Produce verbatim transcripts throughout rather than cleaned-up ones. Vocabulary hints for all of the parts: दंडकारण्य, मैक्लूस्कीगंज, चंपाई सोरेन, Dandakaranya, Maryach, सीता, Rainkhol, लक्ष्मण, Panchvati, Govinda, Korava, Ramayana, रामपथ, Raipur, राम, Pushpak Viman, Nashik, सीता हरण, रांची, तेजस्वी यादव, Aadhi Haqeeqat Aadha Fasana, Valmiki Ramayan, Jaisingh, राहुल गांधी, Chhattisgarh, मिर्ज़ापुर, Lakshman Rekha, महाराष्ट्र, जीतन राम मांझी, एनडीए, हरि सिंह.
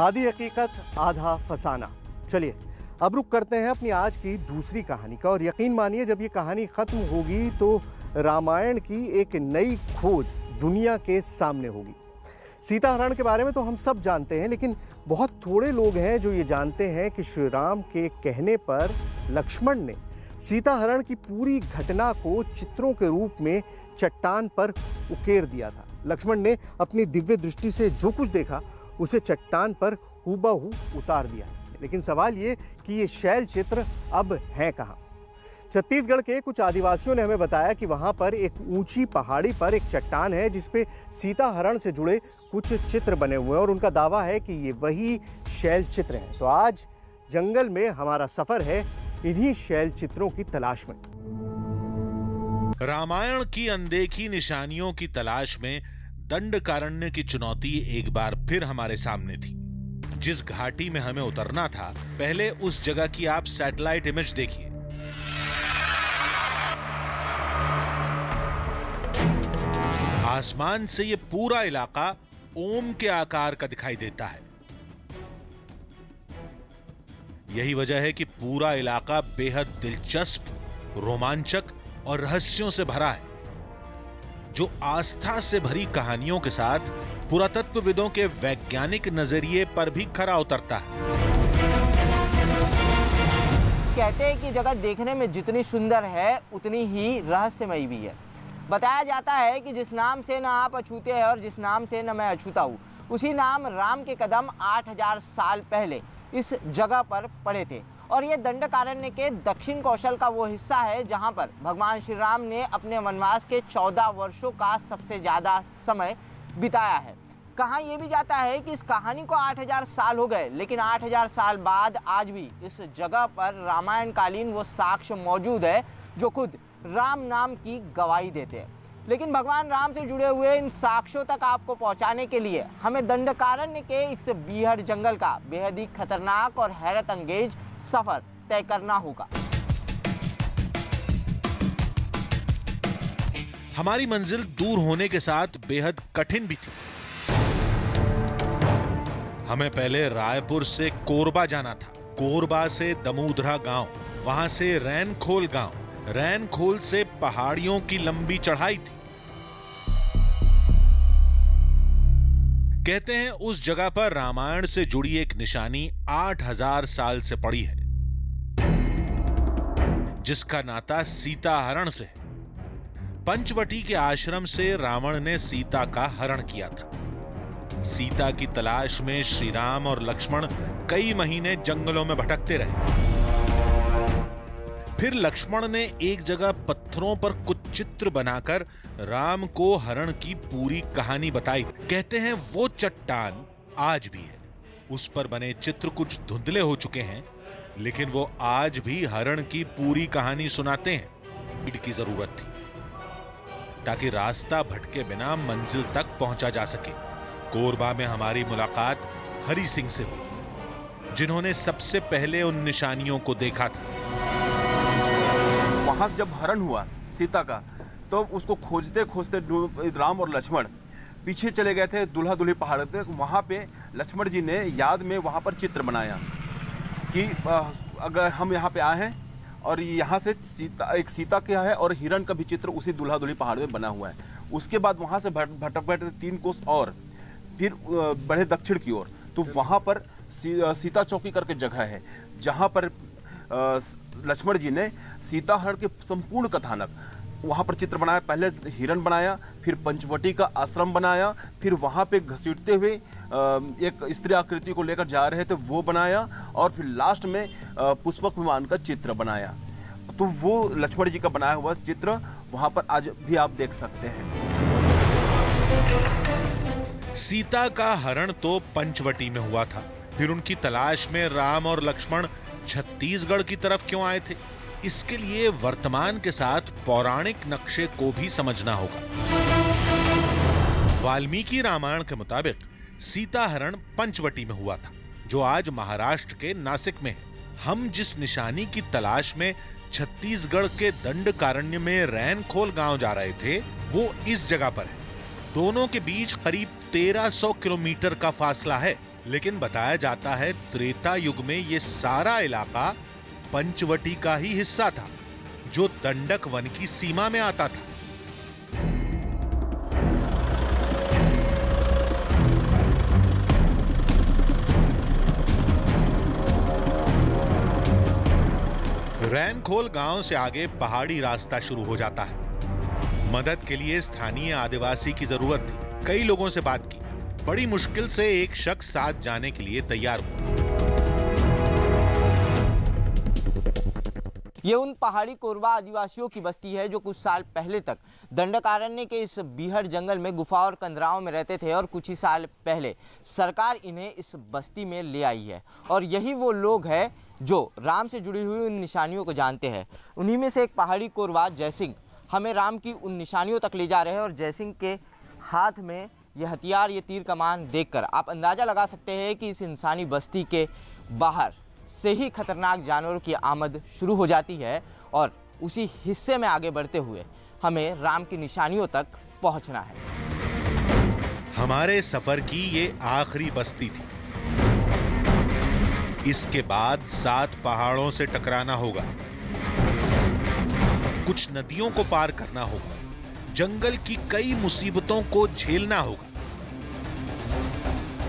आधी हकीकत आधा फसाना। चलिए अब रुक करते हैं अपनी आज की दूसरी कहानी का, और यकीन मानिए जब ये कहानी ख़त्म होगी तो रामायण की एक नई खोज दुनिया के सामने होगी। सीता हरण के बारे में तो हम सब जानते हैं, लेकिन बहुत थोड़े लोग हैं जो ये जानते हैं कि श्री राम के कहने पर लक्ष्मण ने सीता हरण की पूरी घटना को चित्रों के रूप में चट्टान पर उकेर दिया था। लक्ष्मण ने अपनी दिव्य दृष्टि से जो कुछ देखा उसे चट्टान पर हूबहू उतार दिया। लेकिन सवाल ये कि ये शैल चित्र अब हैं कहाँ? छत्तीसगढ़ के कुछ आदिवासियों ने हमें बताया कि वहाँ पर एक ऊंची पहाड़ी पर एक चट्टान है जिसपे सीता हरण से जुड़े कुछ चित्र बने हुए हैं, और उनका दावा है कि ये वही शैल चित्र हैं। तो आज जंगल में हमारा सफ़र है इन्हीं शैल चित्रों की तलाश में। रामायण की अनदेखी निशानियों की तलाश में दंडकारण्य की चुनौती एक बार फिर हमारे सामने थी। जिस घाटी में हमें उतरना था, पहले उस जगह की आप सैटेलाइट इमेज देखिए। आसमान से ये पूरा इलाका ओम के आकार का दिखाई देता है। यही वजह है कि पूरा इलाका बेहद दिलचस्प, रोमांचक और रहस्यों से भरा है, जो आस्था से भरी कहानियों के साथ पुरातत्वविदों के वैज्ञानिक नजरिए पर भी खरा उतरता है। कहते हैं कि जगह देखने में जितनी सुंदर है उतनी ही रहस्यमयी भी है। बताया जाता है कि जिस नाम से ना आप अछूते हैं और जिस नाम से ना मैं अछूता हूँ, उसी नाम राम के कदम आठ हज़ार साल पहले इस जगह पर पड़े थे। और ये दंडकारण्य के दक्षिण कौशल का वो हिस्सा है जहाँ पर भगवान श्री राम ने अपने वनवास के चौदह वर्षों का सबसे ज़्यादा समय बिताया है। कहा यह भी जाता है कि इस कहानी को आठ हज़ार साल हो गए, लेकिन आठ हज़ार साल बाद आज भी इस जगह पर रामायणकालीन वो साक्ष्य मौजूद है जो खुद राम नाम की गवाही देते हैं। लेकिन भगवान राम से जुड़े हुए इन साक्ष्यों तक आपको पहुंचाने के लिए हमें दंडकारण्य के इस बीहड़ जंगल का बेहद ही खतरनाक और हैरत अंगेज सफर तय करना होगा। हमारी मंजिल दूर होने के साथ बेहद कठिन भी थी। हमें पहले रायपुर से कोरबा जाना था, कोरबा से दमूदरा गांव, वहां से रैनखोल गांव, रैनखोल से पहाड़ियों की लंबी चढ़ाई थी। कहते हैं उस जगह पर रामायण से जुड़ी एक निशानी आठ हज़ार साल से पड़ी है, जिसका नाता सीता हरण से है। पंचवटी के आश्रम से रावण ने सीता का हरण किया था। सीता की तलाश में श्री राम और लक्ष्मण कई महीने जंगलों में भटकते रहे। फिर लक्ष्मण ने एक जगह पत्थरों पर कुछ चित्र बनाकर राम को हरण की पूरी कहानी बताई। कहते हैं वो चट्टान आज भी है। उस पर बने चित्र कुछ धुंधले हो चुके हैं, लेकिन वो आज भी हरण की पूरी कहानी सुनाते हैं। गाइड की जरूरत थी ताकि रास्ता भटके बिना मंजिल तक पहुंचा जा सके। कोरबा में हमारी मुलाकात हरि सिंह से हुई, जिन्होंने सबसे पहले उन निशानियों को देखा था। वहाँ जब हरण हुआ सीता का, तो उसको खोजते खोजते राम और लक्ष्मण पीछे चले गए थे, दुल्हा दुल्ही पहाड़ थे। वहाँ पे लक्ष्मण जी ने याद में वहाँ पर चित्र बनाया कि अगर हम यहाँ पे आए हैं और यहाँ से सीता, एक सीता क्या है और हिरण का भी चित्र उसी दुल्हा दुल्ही पहाड़ में बना हुआ है। उसके बाद वहाँ से भट भटक बैठे तीन कोस और फिर बढ़े दक्षिण की ओर, तो वहाँ पर सी, सीता चौकी करके जगह है जहाँ पर लक्ष्मण जी ने सीता हरण के संपूर्ण कथानक वहाँ पर चित्र बनाया। पहले हिरण बनाया, फिर पंचवटी का आश्रम बनाया, फिर वहाँ पे घसीटते हुए एक स्त्री आकृति को लेकर जा रहे थे वो बनाया, और फिर लास्ट में पुष्पक विमान का चित्र बनाया। तो वो लक्ष्मण जी का बनाया हुआ चित्र वहाँ पर आज भी आप देख सकते हैं। सीता का हरण तो पंचवटी में हुआ था, फिर उनकी तलाश में राम और लक्ष्मण छत्तीसगढ़ की तरफ क्यों आए थे? इसके लिए वर्तमान के साथ पौराणिक नक्शे को भी समझना होगा। वाल्मीकि रामायण के मुताबिक सीता हरण पंचवटी में हुआ था, जो आज महाराष्ट्र के नासिक में है। हम जिस निशानी की तलाश में छत्तीसगढ़ के दंडकारण्य में रैनखोल गांव जा रहे थे, वो इस जगह पर है। दोनों के बीच करीब तेरह सौ किलोमीटर का फासला है। लेकिन बताया जाता है त्रेता युग में यह सारा इलाका पंचवटी का ही हिस्सा था जो दंडक वन की सीमा में आता था। रैनखोल गांव से आगे पहाड़ी रास्ता शुरू हो जाता है। मदद के लिए स्थानीय आदिवासी की जरूरत थी। कई लोगों से बात की, बड़ी मुश्किल से एक शख्स साथ जाने के लिए तैयार हुआ। ये उन पहाड़ी कोरवा आदिवासियों की बस्ती है जो कुछ साल पहले तक दंडकारण्य के इस बीहड़ जंगल में गुफा और कंदराओं में रहते थे और कुछ ही साल पहले सरकार इन्हें इस बस्ती में ले आई है। और यही वो लोग हैं जो राम से जुड़ी हुई उन निशानियों को जानते हैं। उन्हीं में से एक पहाड़ी कोरवा जयसिंह हमें राम की उन निशानियों तक ले जा रहे हैं। और जयसिंह के हाथ में ये हथियार, ये तीर कमान देखकर आप अंदाज़ा लगा सकते हैं कि इस इंसानी बस्ती के बाहर से ही खतरनाक जानवरों की आमद शुरू हो जाती है। और उसी हिस्से में आगे बढ़ते हुए हमें राम की निशानियों तक पहुंचना है। हमारे सफर की ये आखिरी बस्ती थी। इसके बाद सात पहाड़ों से टकराना होगा, कुछ नदियों को पार करना होगा, जंगल की कई मुसीबतों को झेलना होगा,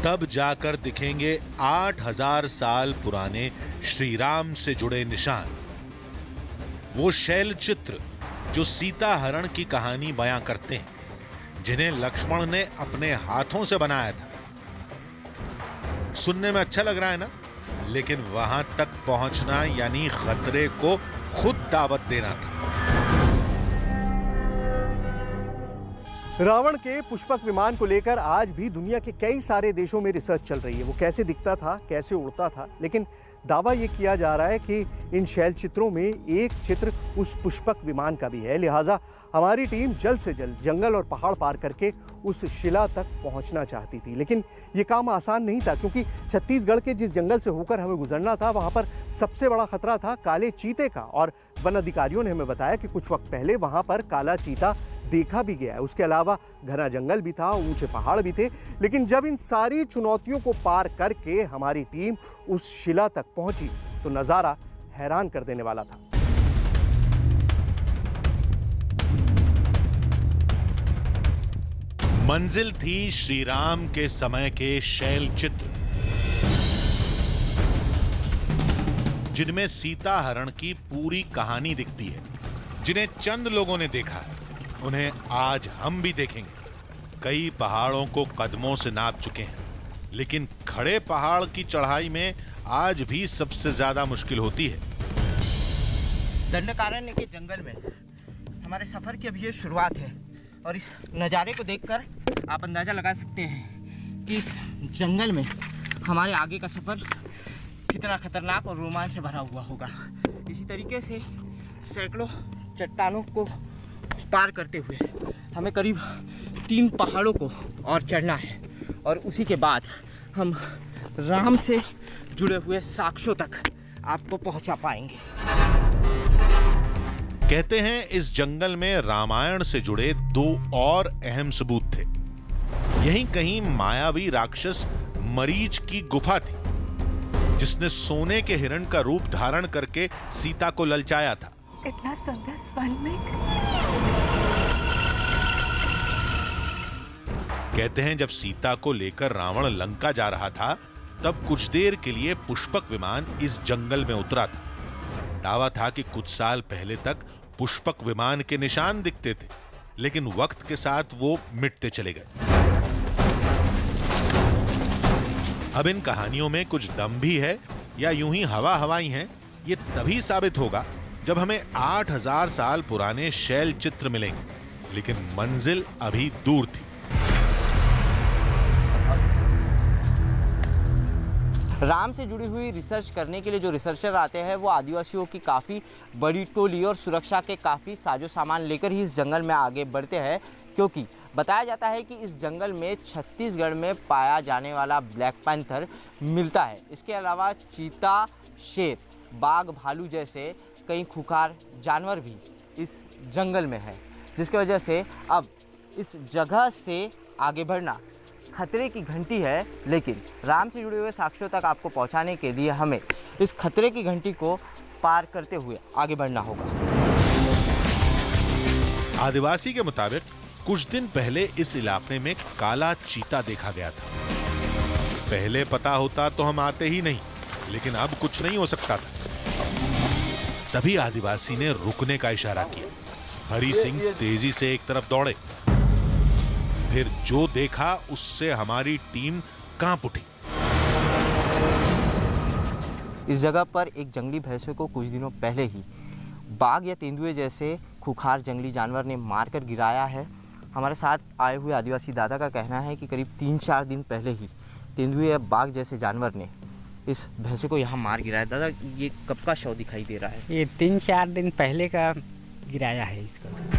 तब जाकर दिखेंगे आठ हज़ार साल पुराने श्री राम से जुड़े निशान, वो शैल चित्र जो सीता हरण की कहानी बयां करते हैं, जिन्हें लक्ष्मण ने अपने हाथों से बनाया था। सुनने में अच्छा लग रहा है ना, लेकिन वहां तक पहुंचना यानी खतरे को खुद दावत देना था। रावण के पुष्पक विमान को लेकर आज भी दुनिया के कई सारे देशों में रिसर्च चल रही है। वो कैसे दिखता था, कैसे उड़ता था, लेकिन दावा ये किया जा रहा है कि इन शैल चित्रों में एक चित्र उस पुष्पक विमान का भी है। लिहाजा हमारी टीम जल्द से जल्द जंगल और पहाड़ पार करके उस शिला तक पहुंचना चाहती थी, लेकिन ये काम आसान नहीं था क्योंकि छत्तीसगढ़ के जिस जंगल से होकर हमें गुजरना था वहाँ पर सबसे बड़ा खतरा था काले चीते का। और वन अधिकारियों ने हमें बताया कि कुछ वक्त पहले वहाँ पर काला चीता देखा भी गया है। उसके अलावा घना जंगल भी था, ऊंचे पहाड़ भी थे। लेकिन जब इन सारी चुनौतियों को पार करके हमारी टीम उस शिला तक पहुंची तो नज़ारा हैरान कर देने वाला था। मंजिल थी श्री राम के समय के शैल चित्र, जिनमें सीता हरण की पूरी कहानी दिखती है, जिन्हें चंद लोगों ने देखा, उन्हें आज हम भी देखेंगे। कई पहाड़ों को कदमों से नाप चुके हैं, लेकिन खड़े पहाड़ की चढ़ाई में आज भी सबसे ज्यादा मुश्किल होती है। दंडकारण्य के जंगल में हमारे सफर की अब ये शुरुआत है और इस नज़ारे को देखकर आप अंदाजा लगा सकते हैं कि इस जंगल में हमारे आगे का सफर कितना खतरनाक और रोमांच से भरा हुआ होगा। इसी तरीके से सैकड़ों चट्टानों को पार करते हुए हमें करीब तीन पहाड़ों को और चढ़ना है और उसी के बाद हम राम से जुड़े हुए साक्ष्यों तक आपको पहुंचा पाएंगे। कहते हैं इस जंगल में रामायण से जुड़े दो और अहम सबूत थे। यहीं कहीं मायावी राक्षस मरीच की गुफा थी, जिसने सोने के हिरण का रूप धारण करके सीता को ललचाया था। इतना सुंदर स्वर्ण मेघ। कहते हैं जब सीता को लेकर रावण लंका जा रहा था तब कुछ देर के लिए पुष्पक विमान इस जंगल में उतरा था। दावा था कि कुछ साल पहले तक पुष्पक विमान के निशान दिखते थे, लेकिन वक्त के साथ वो मिटते चले गए। अब इन कहानियों में कुछ दम भी है या यूं ही हवा हवाई हैं, ये तभी साबित होगा जब हमें आठ हज़ार साल पुराने शैल चित्र मिलेंगे, लेकिन मंजिल अभी दूर थी। राम से जुड़ी हुई रिसर्च करने के लिए जो रिसर्चर आते हैं वो आदिवासियों की काफ़ी बड़ी टोली और सुरक्षा के काफ़ी साजो सामान लेकर ही इस जंगल में आगे बढ़ते हैं, क्योंकि बताया जाता है कि इस जंगल में छत्तीसगढ़ में पाया जाने वाला ब्लैक पैंथर मिलता है। इसके अलावा चीता, शेर, बाघ, भालू जैसे कई खुखार जानवर भी इस जंगल में है, जिसकी वजह से अब इस जगह से आगे बढ़ना खतरे की घंटी है, लेकिन राम से जुड़े हुए साक्ष्यों तक आपको पहुंचाने के लिए हमें इस खतरे की घंटी को पार करते हुए आगे बढ़ना होगा। आदिवासी के मुताबिक कुछ दिन पहले इस इलाके में काला चीता देखा गया था। पहले पता होता तो हम आते ही नहीं, लेकिन अब कुछ नहीं हो सकता था। तभी आदिवासी ने रुकने का इशारा किया। हरि सिंह तेजी से एक तरफ दौड़े, फिर जो देखा उससे हमारी टीम कांप उठी। इस जगह पर एक जंगली भैंसे को कुछ दिनों पहले ही बाघ या तेंदुए जैसे खुखार जंगली जानवर ने मारकर गिराया है। हमारे साथ आए हुए आदिवासी दादा का कहना है कि करीब तीन चार दिन पहले ही तेंदुए या बाघ जैसे जानवर ने इस भैंसे को यहाँ मार गिराया। दादा, ये कब का शव दिखाई दे रहा है? ये तीन चार दिन पहले का गिराया है इसको।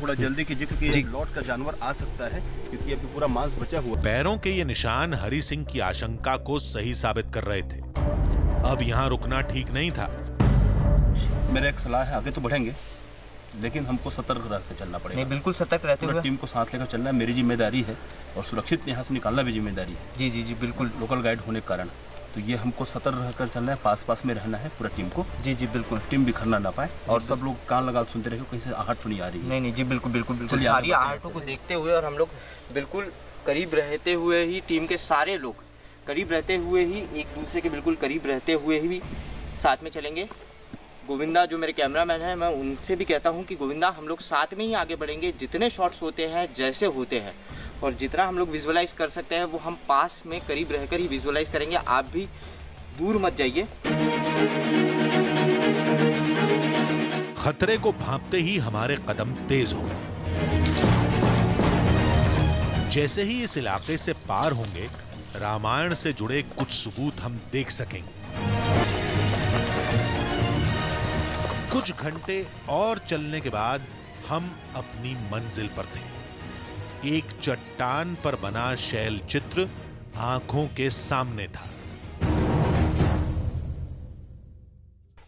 थोड़ा जल्दी कीजिए क्योंकि लौट का जानवर आ सकता है, क्योंकि अभी पूरा मांस बचा हुआ। पैरों के ये निशान हरि सिंह की आशंका को सही साबित कर रहे थे। अब यहाँ रुकना ठीक नहीं था। मेरा एक सलाह है, आगे तो बढ़ेंगे लेकिन हमको सतर्क रहकर चलना पड़ेगा। नहीं, बिल्कुल सतर्क रहते हुए टीम को साथ लेकर चलना है। मेरी जिम्मेदारी है और सुरक्षित यहाँ से निकालना भी जिम्मेदारी है। जी जी जी बिल्कुल। लोकल गाइड होने के कारण तो ये हमको सतर्क रहकर चलना है, पास पास में रहना है पूरा टीम को। जी जी बिल्कुल। टीम बिखरना ना पाए और सब लोग कान लगा सुनते रहे, कहीं से आहट तो नहीं आ रही है। नहीं नहीं जी बिल्कुल बिल्कुल बिल्कुल। सारी आहटों को देखते हुए और हम लोग बिल्कुल करीब रहते हुए ही, टीम के सारे लोग करीब रहते हुए ही, एक दूसरे के बिल्कुल करीब रहते हुए ही साथ में चलेंगे। गोविंदा जो मेरे कैमरामैन हैं, मैं उनसे भी कहता हूं कि गोविंदा हम लोग साथ में ही आगे बढ़ेंगे। जितने शॉट्स होते हैं, जैसे होते हैं और जितना हम लोग विजुअलाइज कर सकते हैं वो हम पास में करीब रहकर ही विजुअलाइज करेंगे। आप भी दूर मत जाइए। खतरे को भांपते ही हमारे कदम तेज हो गए। जैसे ही इस इलाके से पार होंगे, रामायण से जुड़े कुछ सबूत हम देख सकेंगे। कुछ घंटे और चलने के बाद हम अपनी मंजिल पर थे। एक चट्टान पर बना शैल चित्र आंखों के सामने था।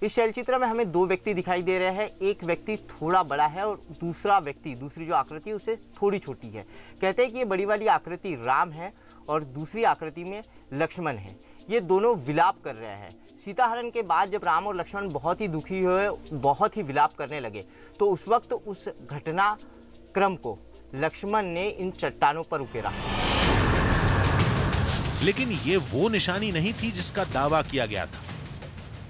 इस शैल चित्र में हमें दो व्यक्ति दिखाई दे रहे हैं। एक व्यक्ति थोड़ा बड़ा है और दूसरा व्यक्ति, दूसरी जो आकृति है उससे थोड़ी छोटी है। कहते हैं कि ये बड़ी वाली आकृति राम है और दूसरी आकृति में लक्ष्मण है। ये दोनों विलाप कर रहे हैं। सीता हरण के बाद जब राम और लक्ष्मण बहुत ही दुखी हुए, बहुत ही विलाप करने लगे, तो उस वक्त उस घटना क्रम को लक्ष्मण ने इन चट्टानों पर उकेरा। लेकिन ये वो निशानी नहीं थी जिसका दावा किया गया था।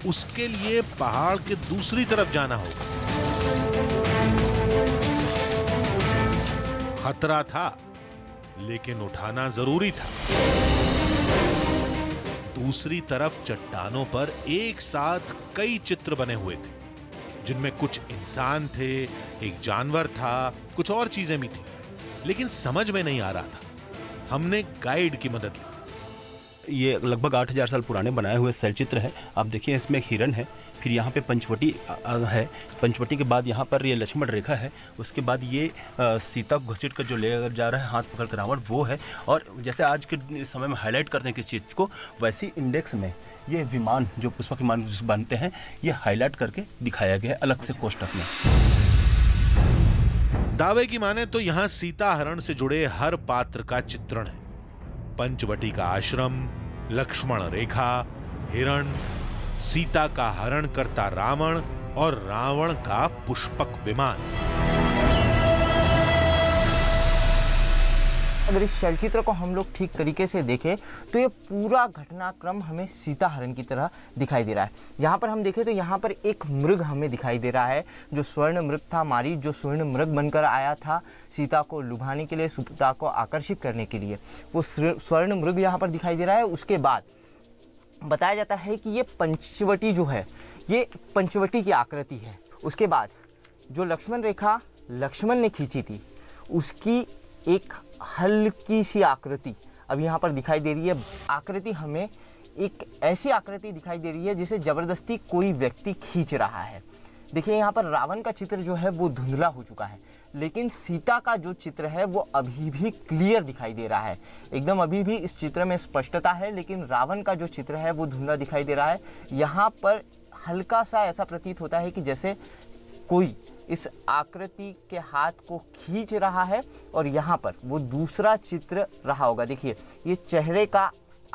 उसके लिए पहाड़ के दूसरी तरफ जाना होगा। खतरा था लेकिन उठाना जरूरी था। दूसरी तरफ चट्टानों पर एक साथ कई चित्र बने हुए थे, जिनमें कुछ इंसान थे, एक जानवर था, कुछ और चीजें भी थी, लेकिन समझ में नहीं आ रहा था। हमने गाइड की मदद ली। ये लगभग आठ हज़ार साल पुराने बनाए हुए शैल चित्र है। आप देखिए, इसमें एक हिरण है, फिर यहाँ पे पंचवटी है, पंचवटी के बाद यहाँ पर ये लक्ष्मण रेखा है, उसके बाद ये सीता को घसीट कर जो लेकर जा रहा है हाथ पकड़ कर रावण, वो है। और जैसे आज के समय में हाईलाइट करते हैं किस चीज़ को, वैसी इंडेक्स में ये विमान जो पुष्पक विमान बनते हैं, ये हाईलाइट करके दिखाया गया है अलग से कोष्टक में। दावे की माने तो यहाँ सीता हरण से जुड़े हर पात्र का चित्रण है। पंचवटी का आश्रम, लक्ष्मण रेखा, हिरण, सीता का हरण करता रावण और रावण का पुष्पक विमान। अगर इस शैलचित्र को हम लोग ठीक तरीके से देखें तो ये पूरा घटनाक्रम हमें सीता हरण की तरह दिखाई दे रहा है। यहाँ पर हम देखें तो यहाँ पर एक मृग हमें दिखाई दे रहा है, जो स्वर्ण मृग था, मारीच, जो स्वर्ण मृग बनकर आया था सीता को लुभाने के लिए, सीता को आकर्षित करने के लिए। वो स्वर्ण मृग यहाँ पर दिखाई दे रहा है। उसके बाद बताया जाता है कि ये पंचवटी जो है, ये पंचवटी की आकृति है। उसके बाद जो लक्ष्मण रेखा लक्ष्मण ने खींची थी, उसकी एक हल्की सी आकृति अब यहाँ पर दिखाई दे रही है। आकृति हमें एक ऐसी आकृति दिखाई दे रही है जिसे ज़बरदस्ती कोई व्यक्ति खींच रहा है। देखिए, यहाँ पर रावण का चित्र जो है वो धुंधला हो चुका है, लेकिन सीता का जो चित्र है वो अभी भी क्लियर दिखाई दे रहा है एकदम। अभी भी इस चित्र में स्पष्टता है, लेकिन रावण का जो चित्र है वो धुंधला दिखाई दे रहा है। यहाँ पर हल्का सा ऐसा प्रतीत होता है कि जैसे कोई इस आकृति के हाथ को खींच रहा है और यहाँ पर वो दूसरा चित्र रहा होगा। देखिए ये चेहरे का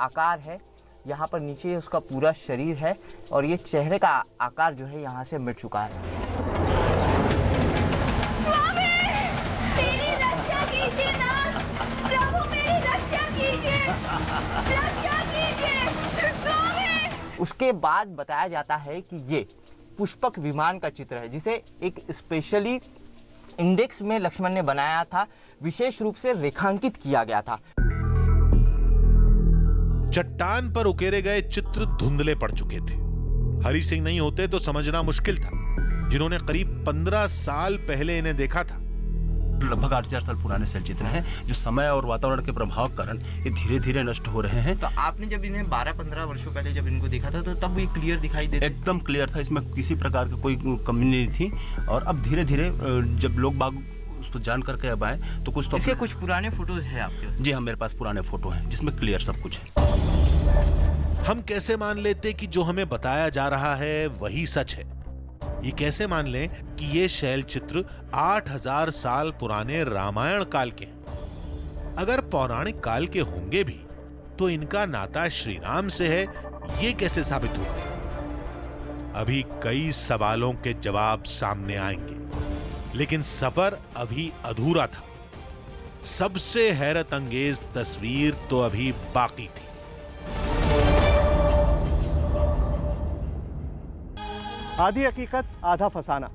आकार है, यहाँ पर नीचे उसका पूरा शरीर है और ये चेहरे का आकार जो है यहाँ से मिट चुका है। स्वामी, मेरी रक्षा कीजिए ना, प्रभु मेरी रक्षा कीजिए, रक्षा कीजिए स्वामी। उसके बाद बताया जाता है कि ये पुष्पक विमान का चित्र है जिसे एक स्पेशली इंडेक्स में लक्ष्मण ने बनाया था, विशेष रूप से रेखांकित किया गया था। चट्टान पर उकेरे गए चित्र धुंधले पड़ चुके थे। हरि सिंह नहीं होते तो समझना मुश्किल था, जिन्होंने करीब पंद्रह साल पहले इन्हें देखा था। लगभग आठ हजार साल पुराने शैल चित्र हैं, जो समय और वातावरण के प्रभाव के कारण ये धीरे धीरे नष्ट हो रहे हैं। तो आपने जब इन्हें बारह पंद्रह वर्षों पहले जब इनको देखा था तो तब ये क्लियर दिखाई देता, एकदम क्लियर था, इसमें किसी प्रकार की कोई कमी नहीं थी। और अब धीरे धीरे जब लोग बाग उसको जान करके अब आए तो कुछ तो इसके कुछ पुराने फोटोज हैं आपके? जी हाँ, मेरे पास पुराने फोटो हैं जिसमें क्लियर सब कुछ है। हम कैसे मान लेते कि जो हमें बताया जा रहा है वही सच है? ये कैसे मान लें कि ये शैल चित्र आठ हजार साल पुराने रामायण काल के हैं? अगर पौराणिक काल के होंगे भी तो इनका नाता श्री राम से है, ये कैसे साबित होगा? अभी कई सवालों के जवाब सामने आएंगे, लेकिन सफर अभी अधूरा था। सबसे हैरत अंगेज तस्वीर तो अभी बाकी थी। आधी हकीकत आधा फसाना,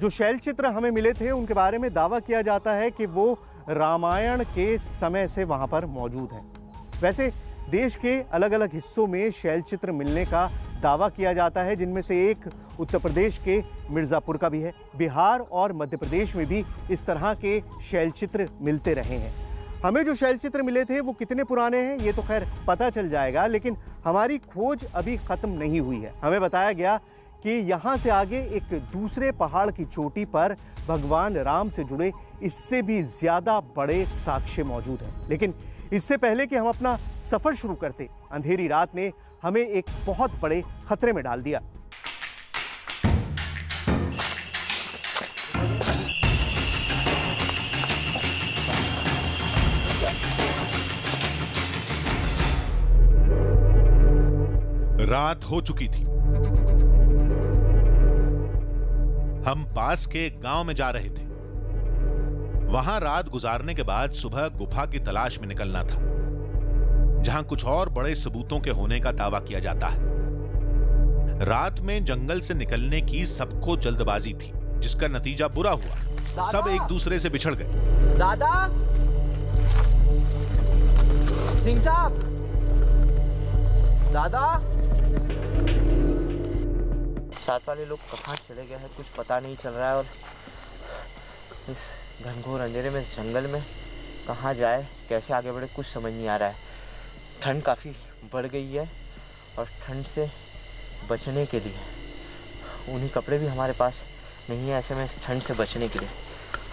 जो शैल चित्र हमें मिले थे उनके बारे में दावा किया जाता है कि वो रामायण के समय से वहाँ पर मौजूद हैं। वैसे देश के अलग अलग हिस्सों में शैल चित्र मिलने का दावा किया जाता है, जिनमें से एक उत्तर प्रदेश के मिर्ज़ापुर का भी है। बिहार और मध्य प्रदेश में भी इस तरह के शैल चित्र मिलते रहे हैं। हमें जो शैल चित्र मिले थे वो कितने पुराने हैं ये तो खैर पता चल जाएगा, लेकिन हमारी खोज अभी ख़त्म नहीं हुई है। हमें बताया गया कि यहाँ से आगे एक दूसरे पहाड़ की चोटी पर भगवान राम से जुड़े इससे भी ज़्यादा बड़े साक्ष्य मौजूद हैं। लेकिन इससे पहले कि हम अपना सफ़र शुरू करते, अंधेरी रात ने हमें एक बहुत बड़े खतरे में डाल दिया। रात हो चुकी थी, हम पास के गांव में जा रहे थे। वहां रात गुजारने के बाद सुबह गुफा की तलाश में निकलना था, जहां कुछ और बड़े सबूतों के होने का दावा किया जाता है। रात में जंगल से निकलने की सबको जल्दबाजी थी, जिसका नतीजा बुरा हुआ। सब एक दूसरे से बिछड़ गए। दादा सिंह साहब, दादा साथ वाले लोग कहाँ चले गए हैं कुछ पता नहीं चल रहा है, और इस घनघोर अंधेरे में, इस जंगल में कहाँ जाए, कैसे आगे बढ़े, कुछ समझ नहीं आ रहा है। ठंड काफ़ी बढ़ गई है और ठंड से बचने के लिए उन्हीं कपड़े भी हमारे पास नहीं है। ऐसे में इस ठंड से बचने के लिए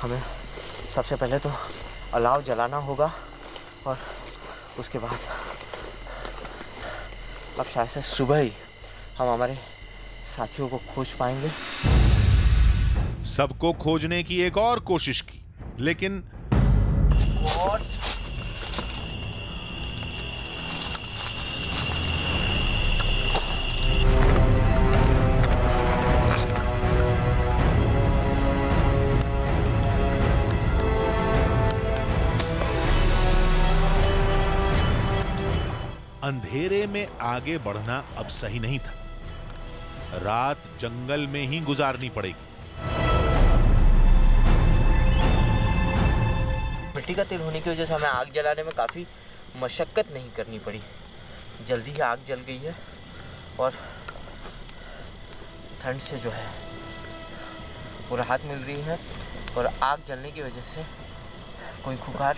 हमें सबसे पहले तो अलाव जलाना होगा और उसके बाद अब शायद से सुबह ही हम हमारे साथियों को खोज पाएंगे। सबको खोजने की एक और कोशिश की, लेकिन What? अंधेरे में आगे बढ़ना अब सही नहीं था। रात जंगल में ही गुजारनी पड़ेगी। मिट्टी का तेल होने की वजह से हमें आग जलाने में काफ़ी मशक्कत नहीं करनी पड़ी, जल्दी ही आग जल गई है। और ठंड से जो है वो राहत मिल रही है, और आग जलने की वजह से कोई खुखार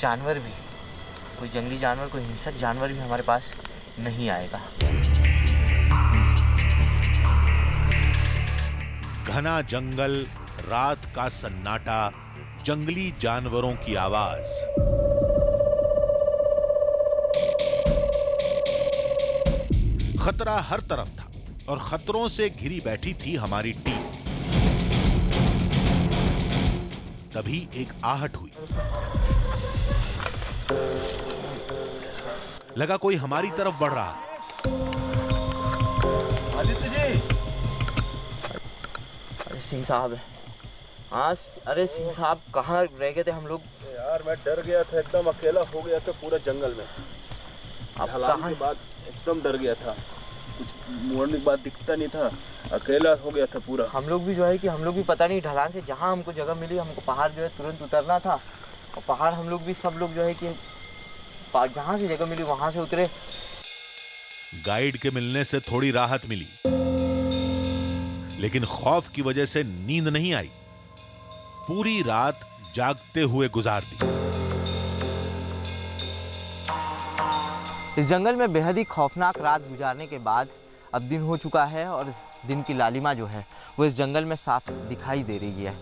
जानवर भी, कोई जंगली जानवर, कोई हिंसक जानवर भी हमारे पास नहीं आएगा। घना जंगल, रात का सन्नाटा, जंगली जानवरों की आवाज। खतरा हर तरफ था और खतरों से घिरी बैठी थी हमारी टीम। तभी एक आहट हुई, लगा कोई हमारी तरफ बढ़ रहा है। आदित्य जी, अरे सिंह साहब है। हाँ, अरे सिंह साहब कहाँ रह गए थे हम लोग? यार मैं डर गया था, एकदम अकेला हो गया था पूरा जंगल में। अब कहाँ बात, एकदम डर गया था, कुछ मोड़ने के बाद दिखता नहीं था, अकेला हो गया था पूरा। हम लोग भी जो है कि हम लोग भी पता नहीं, ढलान से जहाँ हमको जगह मिली हमको पहाड़ जो है तुरंत उतरना था, और पहाड़ हम लोग भी सब लोग जो है कि जहाँ से जगह मिली वहाँ से उतरे। गाइड के मिलने से थोड़ी राहत मिली, लेकिन खौफ की वजह से नींद नहीं आई, पूरी रात जागते हुए गुजार दी। इस जंगल में बेहद ही खौफनाक रात गुजारने के बाद अब दिन हो चुका है, और दिन की लालिमा जो है वो इस जंगल में साफ दिखाई दे रही है।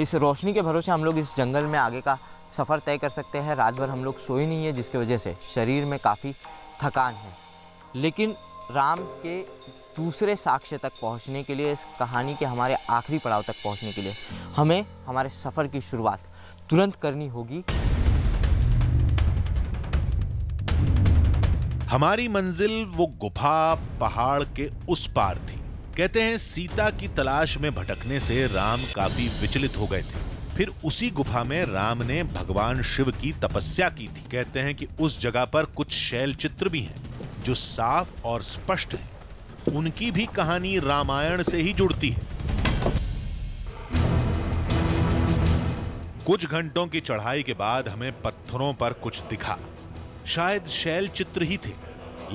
इस रोशनी के भरोसे हम लोग इस जंगल में आगे का सफ़र तय कर सकते हैं। रात भर हम लोग सोए नहीं है, जिसकी वजह से शरीर में काफ़ी थकान है, लेकिन राम के दूसरे साक्ष्य तक पहुंचने के लिए, इस कहानी के हमारे आखिरी पड़ाव तक पहुंचने के लिए हमें हमारे सफ़र की शुरुआत तुरंत करनी होगी। हमारी मंजिल वो गुफा पहाड़ के उस पार थी। कहते हैं सीता की तलाश में भटकने से राम काफी विचलित हो गए थे। फिर उसी गुफा में राम ने भगवान शिव की तपस्या की थी। कहते हैं कि उस जगह पर कुछ शैल चित्र भी हैं जो साफ और स्पष्ट हैं। उनकी भी कहानी रामायण से ही जुड़ती है। कुछ घंटों की चढ़ाई के बाद हमें पत्थरों पर कुछ दिखा। शायद शैल चित्र ही थे,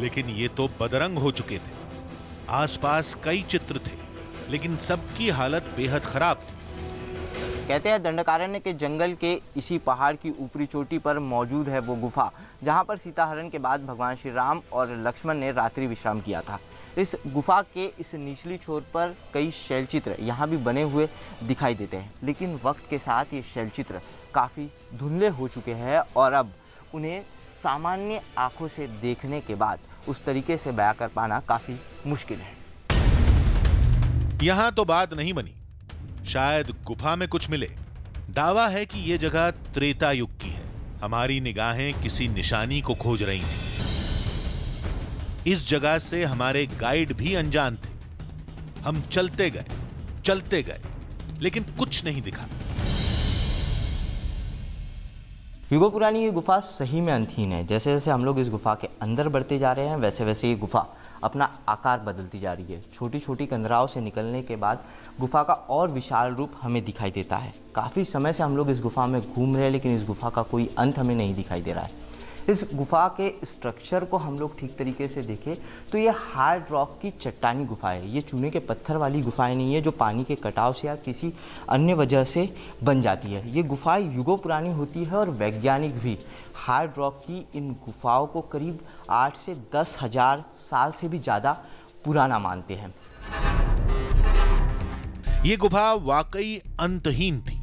लेकिन ये तो बदरंग हो चुके थे। आसपास कई चित्र थे, लेकिन सबकी हालत बेहद खराब थी। कहते हैं दंडकारण्य के जंगल के इसी पहाड़ की ऊपरी चोटी पर मौजूद है वो गुफा, जहां पर सीताहरण के बाद भगवान श्री राम और लक्ष्मण ने रात्रि विश्राम किया था। इस गुफा के इस निचली छोर पर कई शैलचित्र यहां भी बने हुए दिखाई देते हैं, लेकिन वक्त के साथ ये शैलचित्र काफ़ी धुंधले हो चुके हैं, और अब उन्हें सामान्य आँखों से देखने के बाद उस तरीके से बयां कर पाना काफ़ी मुश्किल है। यहाँ तो बात नहीं बनी, शायद गुफा में कुछ मिले। दावा है कि ये जगह त्रेता युग की है। हमारी निगाहें किसी निशानी को खोज रही थी। इस जगह से हमारे गाइड भी अनजान थे। हम चलते गए चलते गए लेकिन कुछ नहीं दिखा। युगों पुरानी ये गुफा सही में अंतहीन है। जैसे जैसे हम लोग इस गुफा के अंदर बढ़ते जा रहे हैं, वैसे वैसे ये गुफा अपना आकार बदलती जा रही है। छोटी छोटी कंदराओं से निकलने के बाद गुफा का और विशाल रूप हमें दिखाई देता है। काफ़ी समय से हम लोग इस गुफा में घूम रहे हैं, लेकिन इस गुफा का कोई अंत हमें नहीं दिखाई दे रहा है। इस गुफा के स्ट्रक्चर को हम लोग ठीक तरीके से देखें तो ये हार्ड रॉक की चट्टानी गुफा है। ये चूने के पत्थर वाली गुफाएं नहीं है जो पानी के कटाव से या किसी अन्य वजह से बन जाती है। ये गुफाएं युगों पुरानी होती है, और वैज्ञानिक भी हार्ड रॉक की इन गुफाओं को करीब आठ से दस हज़ार साल से भी ज़्यादा पुराना मानते हैं। ये गुफा वाकई अंतहीन थी,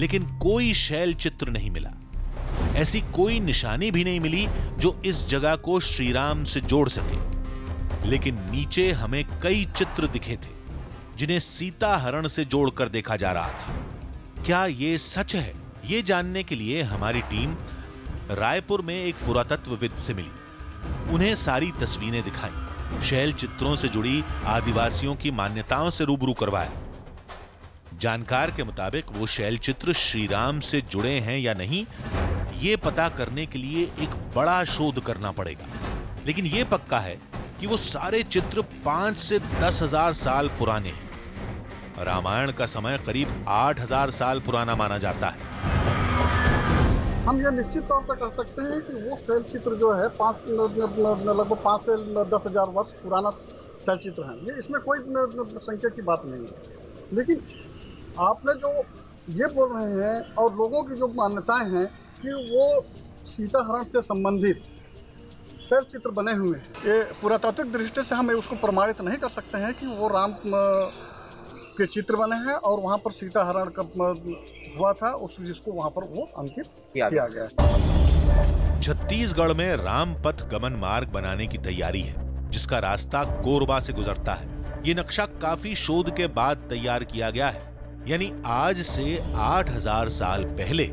लेकिन कोई शैल चित्र नहीं मिला। ऐसी कोई निशानी भी नहीं मिली जो इस जगह को श्रीराम से जोड़ सके। लेकिन नीचे हमें कई चित्र दिखे थे जिन्हें सीता हरण से जोड़कर देखा जा रहा था। क्या ये सच है? ये जानने के लिए हमारी टीम रायपुर में एक पुरातत्वविद से मिली। उन्हें सारी तस्वीरें दिखाई, शैल चित्रों से जुड़ी आदिवासियों की मान्यताओं से रूबरू करवाया। जानकार के मुताबिक वो शैल चित्र श्रीराम से जुड़े हैं या नहीं, ये पता करने के लिए एक बड़ा शोध करना पड़ेगा। लेकिन ये पक्का है कि वो सारे चित्र पांच से दस हजार साल पुराने हैं। रामायण का समय करीब आठ हजार साल पुराना माना जाता है। हम ये निश्चित तौर पर कह सकते हैं कि वो शैल चित्र जो है पाँच लगभग पाँच से दस हजार वर्ष पुराना शैल चित्र है। ये इसमें कोई संख्या की बात नहीं है। लेकिन आपने जो ये बोल रहे हैं और लोगों की जो मान्यताएं हैं कि वो सीताहरण से संबंधित शैल चित्र बने हुए हैं, ये पुरातात्विक दृष्टि से हम उसको प्रमाणित नहीं कर सकते हैं कि वो राम के चित्र बने हैं और वहाँ पर सीताहरण का हुआ था, उस जिसको वहाँ पर वो अंकित किया गया। छत्तीसगढ़ में रामपथ गमन मार्ग बनाने की तैयारी है, जिसका रास्ता कोरबा से गुजरता है। ये नक्शा काफी शोध के बाद तैयार किया गया है। यानी आज से आठ हज़ार साल पहले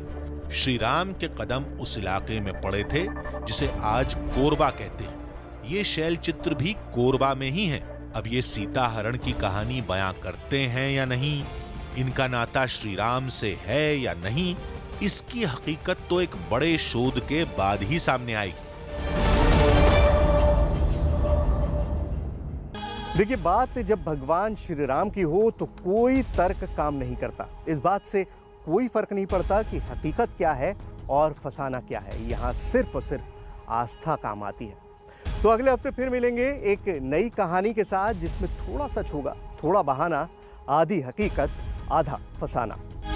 श्री राम के कदम उस इलाके में पड़े थे जिसे आज कोरबा कहते हैं। ये शैल चित्र भी कोरबा में ही है। अब ये सीता हरण की कहानी बयां करते हैं या नहीं, इनका नाता श्री राम से है या नहीं, इसकी हकीकत तो एक बड़े शोध के बाद ही सामने आएगी। देखिए, बात जब भगवान श्री राम की हो तो कोई तर्क काम नहीं करता। इस बात से कोई फर्क नहीं पड़ता कि हकीकत क्या है और फसाना क्या है। यहाँ सिर्फ और सिर्फ आस्था काम आती है। तो अगले हफ्ते फिर मिलेंगे एक नई कहानी के साथ, जिसमें थोड़ा सच होगा, थोड़ा बहाना, आधी हकीकत आधा फसाना।